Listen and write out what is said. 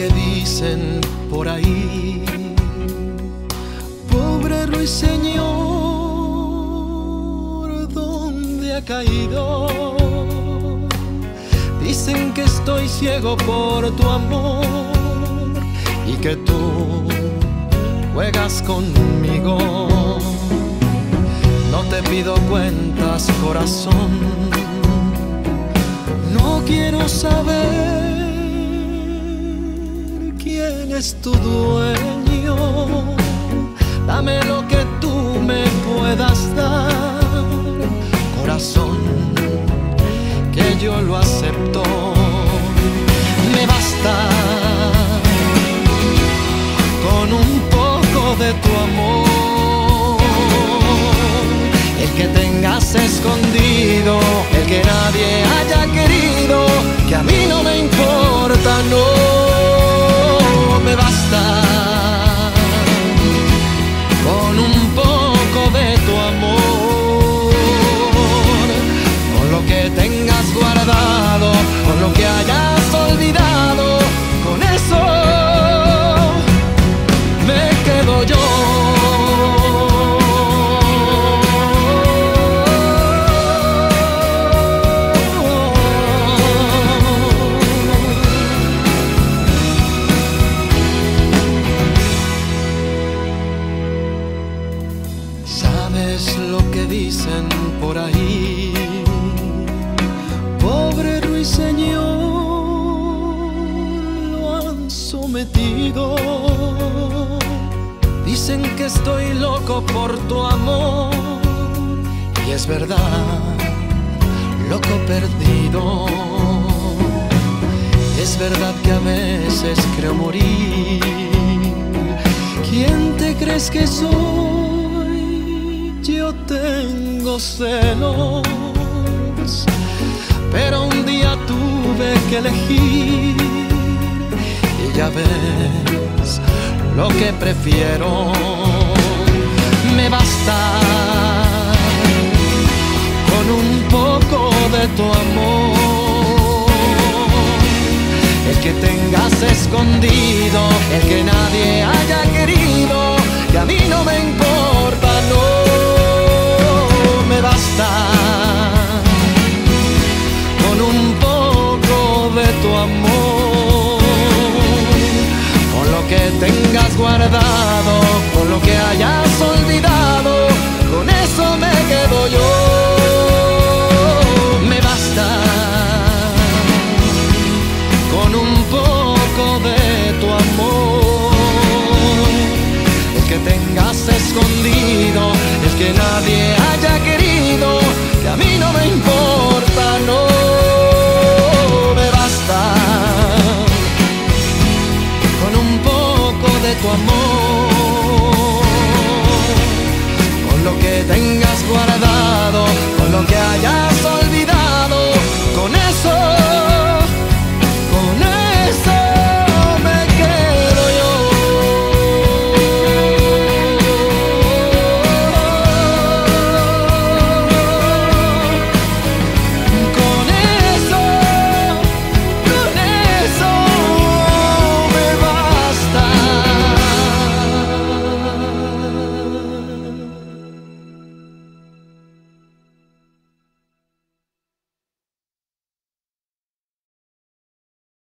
que dicen por ahí, pobre ruiseñor, ¿dónde ha caído? Dicen que estoy ciego por tu amor y que tú juegas conmigo. No te pido cuentas, corazón, no quiero saber quién es tu dueño. Dame lo que tú me puedas dar, corazón, que yo lo acepto. Me basta con un poco de tu amor, el que tengas escondido, el que nadie haya querido, que a mí no me importa, no. Me basta con un poco de tu amor, con lo que tengas guardado, con lo que hayas olvidado, con eso me quedo yo. ¿Sabes lo que dicen por ahí? Pobre ruiseñor, lo han sometido. Dicen que estoy loco por tu amor, y es verdad, loco perdido. Es verdad que a veces creo morir. ¿Quién te crees que soy? Yo tengo celos, pero un día tuve que elegir y ya ves lo que prefiero. Me basta con un poco de tu amor, el que tengas escondido, el que nadie haya querido, que a mí no me importa, no. Me basta con un poco de tu amor, con lo que tengas guardado, con lo que hayas olvidado, con eso me quedo yo. Me basta con un poco de tu amor, el que tengas escondido, el que nadie haya querido, que a mí no me importa, no. Me basta con un poco de tu amor, con lo que tengas guardado.